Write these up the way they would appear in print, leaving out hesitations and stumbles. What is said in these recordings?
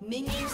Minions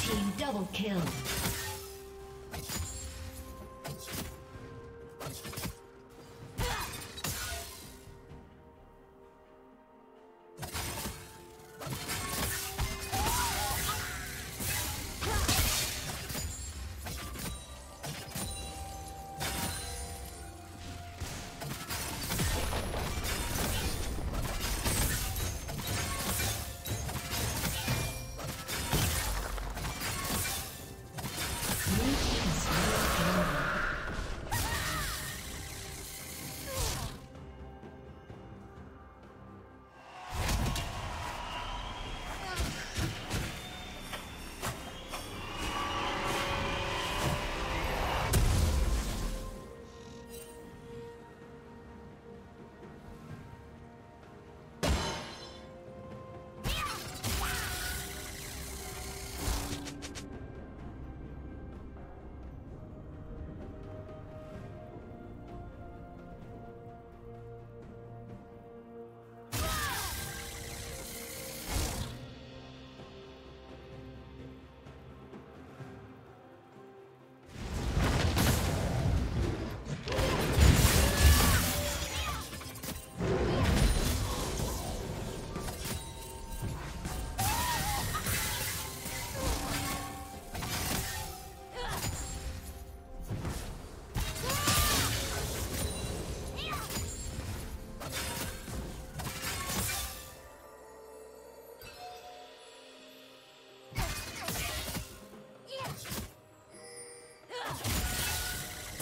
team double kill.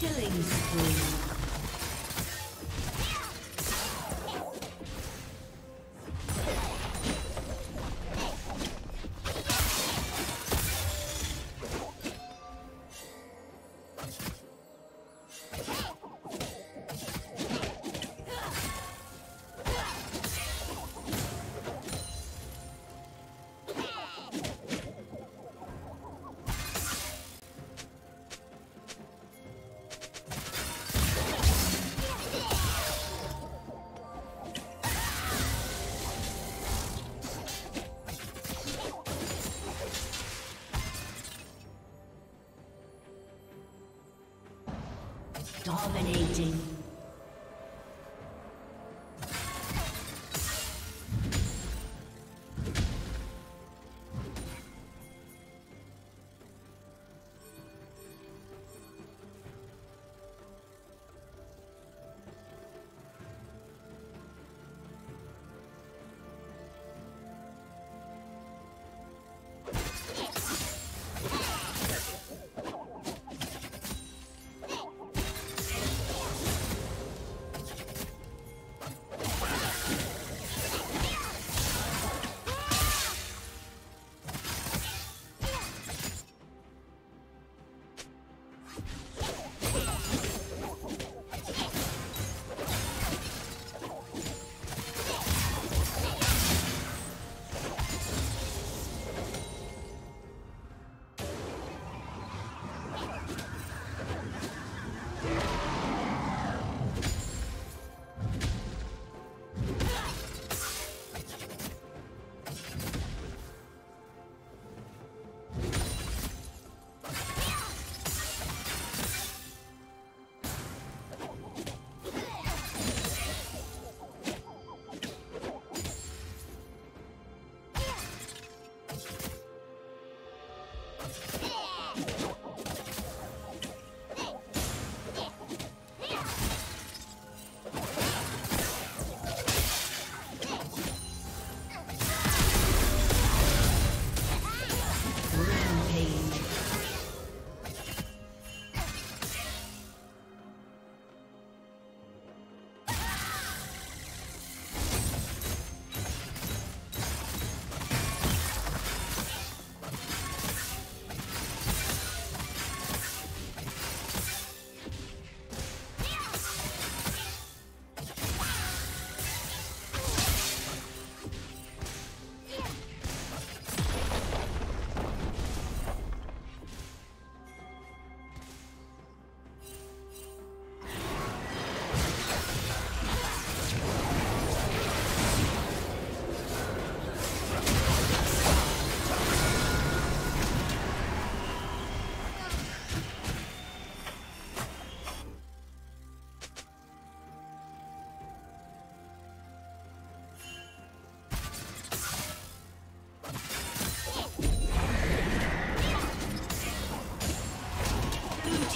Killing spree. Dominating.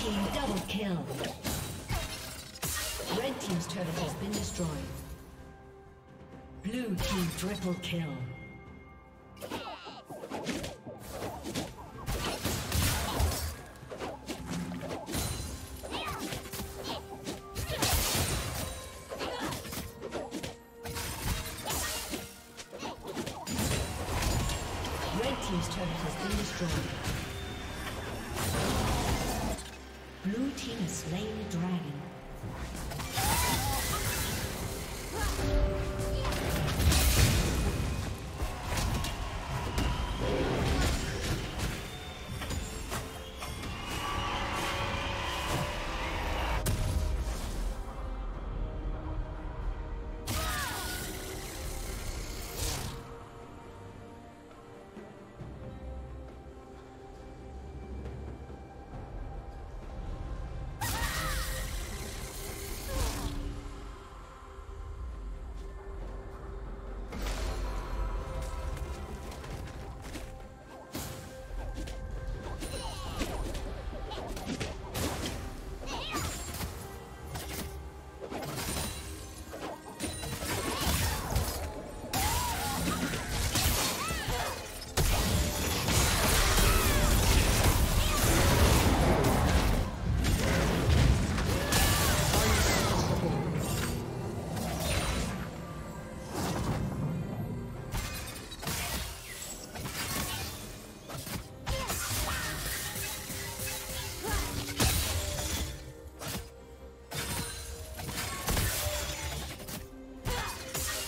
team double kill. Red team's turret has been destroyed. Blue team triple kill. Team's turret has been destroyed.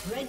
Red